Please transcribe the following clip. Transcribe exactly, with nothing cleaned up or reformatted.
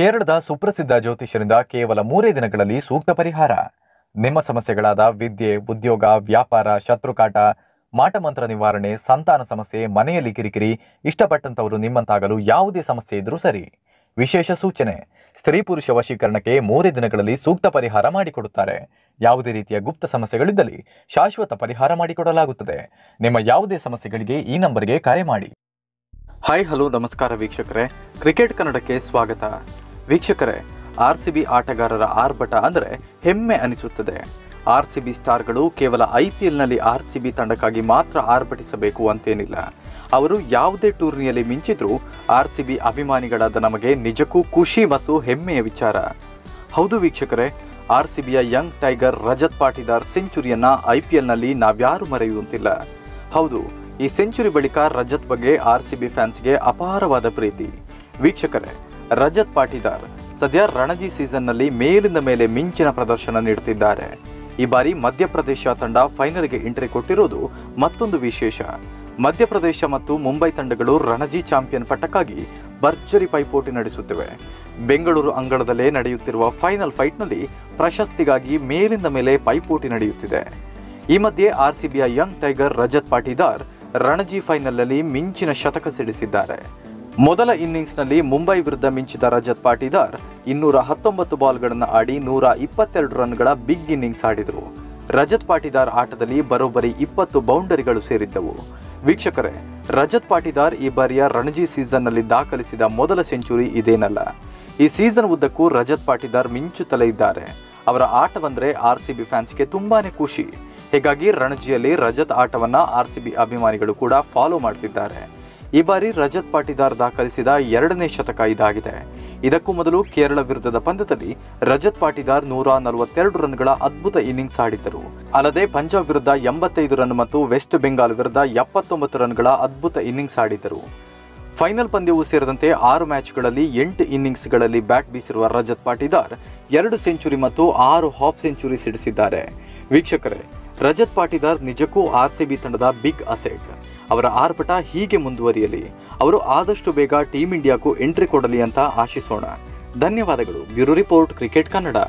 ಕೇರಳದ ಸುಪ್ರಸಿದ್ಧ ಜ್ಯೋತಿಷ್ಯರಿಂದ ಕೇವಲ ಮೂರೇ ದಿನಗಳಲ್ಲಿ ಸೂಕ್ತ ಪರಿಹಾರ. ನಿಮ್ಮ ಸಮಸ್ಯೆಗಳಾದ ವಿದ್ಯೆ, ಉದ್ಯೋಗ, ವ್ಯಾಪಾರ, ಶತ್ರುಕಾಟ, ಮಾಟಮಂತ್ರ ನಿವಾರಣೆ, ಸಂತಾನ ಸಮಸ್ಯೆ, ಮನೆಯಲ್ಲಿ ಕಿರಿಕಿರಿ, ಇಷ್ಟಪಟ್ಟಂತವರು ನಿಮ್ಮಂತಾಗಲು ಯಾವುದೇ ಸಮಸ್ಯೆ ಇದ್ರೂ ಸರಿ. ವಿಶೇಷ ಸೂಚನೆ: ಸ್ತ್ರೀ ಪುರುಷ ವಶೀಕರಣಕ್ಕೆ ಮೂರೇ ದಿನಗಳಲ್ಲಿ ಸೂಕ್ತ ಪರಿಹಾರ ಮಾಡಿಕೊಡುತ್ತಾರೆ. ಯಾವುದೇ ರೀತಿಯ ಗುಪ್ತ ಸಮಸ್ಯೆಗಳಿದ್ದಲ್ಲಿ ಶಾಶ್ವತ ಪರಿಹಾರ ಮಾಡಿಕೊಡಲಾಗುತ್ತದೆ. ನಿಮ್ಮ ಯಾವುದೇ ಸಮಸ್ಯೆಗಳಿಗೆ ಈ ನಂಬರ್ಗೆ ಕರೆ ಮಾಡಿ. ಹಾಯ್, ಹಲೋ, ನಮಸ್ಕಾರ ವೀಕ್ಷಕರೇ, ಕ್ರಿಕೆಟ್ ಕನ್ನಡಕ್ಕೆ ಸ್ವಾಗತ. ವೀಕ್ಷಕರೇ, ಆರ್ ಸಿ ಬಿ ಆಟಗಾರರ ಆರ್ಭಟ ಅಂದರೆ ಹೆಮ್ಮೆ ಅನಿಸುತ್ತದೆ. ಆರ್ ಸಿ ಬಿ ಸ್ಟಾರ್ಗಳು ಕೇವಲ ಐ ಪಿ ಎಲ್ನಲ್ಲಿ ಆರ್ ಸಿ ಬಿ ತಂಡಕ್ಕಾಗಿ ಮಾತ್ರ ಆರ್ಭಟಿಸಬೇಕು ಅಂತೇನಿಲ್ಲ. ಅವರು ಯಾವುದೇ ಟೂರ್ನಿಯಲ್ಲಿ ಮಿಂಚಿದ್ರೂ ಆರ್ ಸಿ ಬಿ ಅಭಿಮಾನಿಗಳಾದ ನಮಗೆ ನಿಜಕ್ಕೂ ಖುಷಿ ಮತ್ತು ಹೆಮ್ಮೆಯ ವಿಚಾರ. ಹೌದು ವೀಕ್ಷಕರೇ, ಆರ್ ಸಿ ಬಿಯ ಯಂಗ್ ಟೈಗರ್ ರಜತ್ ಪಾಟೀದಾರ್ ಸೆಂಚುರಿಯನ್ನು ಐ ಪಿ ಎಲ್ನಲ್ಲಿ ನಾವ್ಯಾರೂ ಮರೆಯುವಂತಿಲ್ಲ. ಹೌದು, ಈ ಸೆಂಚುರಿ ಬಳಿಕ ರಜತ್ ಬಗ್ಗೆ ಆರ್ ಸಿ ಬಿ ಫ್ಯಾನ್ಸ್ಗೆ ಅಪಾರವಾದ ಪ್ರೀತಿ. ವೀಕ್ಷಕರೇ, ರಜತ್ ಪಾಟೀದಾರ್ ಸದ್ಯ ರಣಜಿ ಸೀಸನ್ನಲ್ಲಿ ಮೇಲಿಂದ ಮೇಲೆ ಮಿಂಚಿನ ಪ್ರದರ್ಶನ ನೀಡುತ್ತಿದ್ದಾರೆ. ಈ ಬಾರಿ ಮಧ್ಯಪ್ರದೇಶ ತಂಡ ಫೈನಲ್ಗೆ ಎಂಟ್ರಿ ಕೊಟ್ಟಿರೋದು ಮತ್ತೊಂದು ವಿಶೇಷ. ಮಧ್ಯಪ್ರದೇಶ ಮತ್ತು ಮುಂಬೈ ತಂಡಗಳು ರಣಜಿ ಚಾಂಪಿಯನ್ ಪಟ್ಟಕ್ಕಾಗಿ ಭರ್ಜರಿ ಪೈಪೋಟಿ ನಡೆಸುತ್ತಿವೆ. ಬೆಂಗಳೂರು ಅಂಗಳದಲ್ಲೇ ನಡೆಯುತ್ತಿರುವ ಫೈನಲ್ ಫೈಟ್ನಲ್ಲಿ ಪ್ರಶಸ್ತಿಗಾಗಿ ಮೇಲಿಂದ ಮೇಲೆ ಪೈಪೋಟಿ ನಡೆಯುತ್ತಿದೆ. ಈ ಮಧ್ಯೆ ಆರ್ ಸಿ ಬಿಯ ಯಂಗ್ ಟೈಗರ್ ರಜತ್ ಪಾಟೀದಾರ್ ರಣಜಿ ಫೈನಲ್ನಲ್ಲಿ ಮಿಂಚಿನ ಶತಕ ಸಿಡಿಸಿದ್ದಾರೆ. ಮೊದಲ ಇನ್ನಿಂಗ್ಸ್ನಲ್ಲಿ ಮುಂಬೈ ವಿರುದ್ಧ ಮಿಂಚಿದ ರಜತ್ ಪಾಟೀದಾರ್ ಇನ್ನೂರ ಹತ್ತೊಂಬತ್ತು ಬಾಲ್ಗಳನ್ನು ಆಡಿ ನೂರ ಇಪ್ಪತ್ತೆರಡು ರನ್ಗಳ ಬಿಗ್ ಇನ್ನಿಂಗ್ಸ್ ಆಡಿದರು. ರಜತ್ ಪಾಟೀದಾರ್ ಆಟದಲ್ಲಿ ಬರೋಬ್ಬರಿ ಇಪ್ಪತ್ತು ಬೌಂಡರಿಗಳು ಸೇರಿದ್ದವು. ವೀಕ್ಷಕರೇ, ರಜತ್ ಪಾಟೀದಾರ್ ಈ ಬಾರಿಯ ರಣಜಿ ಸೀಸನ್ನಲ್ಲಿ ದಾಖಲಿಸಿದ ಮೊದಲ ಸೆಂಚುರಿ ಇದೇನಲ್ಲ. ಈ ಸೀಸನ್ ಉದ್ದಕ್ಕೂ ರಜತ್ ಪಾಟೀದಾರ್ ಮಿಂಚುತ್ತಲೇ ಇದ್ದಾರೆ. ಅವರ ಆಟವಂದರೆ ಆರ್ ಸಿ ಬಿ ಫ್ಯಾನ್ಸ್ಗೆ ತುಂಬಾ ಖುಷಿ. ಹೀಗಾಗಿ ರಣಜಿಯಲ್ಲಿ ರಜತ್ ಆಟವನ್ನು ಆರ್ ಸಿ ಬಿ ಅಭಿಮಾನಿಗಳು ಕೂಡ ಫಾಲೋ ಮಾಡ್ತಿದ್ದಾರೆ. ಈ ಬಾರಿ ರಜತ್ ಪಾಟೀದಾರ್ ದಾಖಲಿಸಿದ ಎರಡನೇ ಶತಕ ಇದಾಗಿದೆ. ಇದಕ್ಕೂ ಮೊದಲು ಕೇರಳ ವಿರುದ್ಧದ ಪಂದ್ಯದಲ್ಲಿ ರಜತ್ ಪಾಟೀದಾರ್ ನೂರ ನಲವತ್ತೆರಡು ರನ್ಗಳ ಅದ್ಭುತ ಇನ್ನಿಂಗ್ಸ್ ಆಡಿದ್ದರು. ಅಲ್ಲದೆ ಪಂಜಾಬ್ ವಿರುದ್ಧ ಎಂಬತ್ತೈದು ರನ್ ಮತ್ತು ವೆಸ್ಟ್ ಬೆಂಗಾಲ್ ವಿರುದ್ಧ ಎಪ್ಪತ್ತೊಂಬತ್ತು ರನ್ಗಳ ಅದ್ಭುತ ಇನ್ನಿಂಗ್ಸ್ ಆಡಿದ್ದರು. ಫೈನಲ್ ಪಂದ್ಯವೂ ಸೇರಿದಂತೆ ಆರು ಮ್ಯಾಚ್ಗಳಲ್ಲಿ ಎಂಟು ಇನ್ನಿಂಗ್ಸ್ಗಳಲ್ಲಿ ಬ್ಯಾಟ್ ಬೀಸಿರುವ ರಜತ್ ಪಾಟೀದಾರ್ ಎರಡು ಸೆಂಚುರಿ ಮತ್ತು ಆರು ಹಾಫ್ ಸೆಂಚುರಿ ಸಿಡಿಸಿದ್ದಾರೆ. ವೀಕ್ಷಕರೇ, ರಜತ್ ಪಾಟೀದಾರ್ ನಿಜಕ್ಕೂ ಆರ್ ಸಿ ಬಿ ತಂಡದ ಬಿಗ್ ಅಸೆಟ್. ಅವರ ಆರ್ಭಟ ಹೀಗೆ ಮುಂದುವರಿಯಲಿ. ಅವರು ಆದಷ್ಟು ಬೇಗ ಟೀಮ್ ಇಂಡಿಯಾಕ್ಕೂ ಎಂಟ್ರಿ ಕೊಡಲಿ ಅಂತ ಆಶಿಸೋಣ. ಧನ್ಯವಾದಗಳು. Bureau report, cricket Kannada.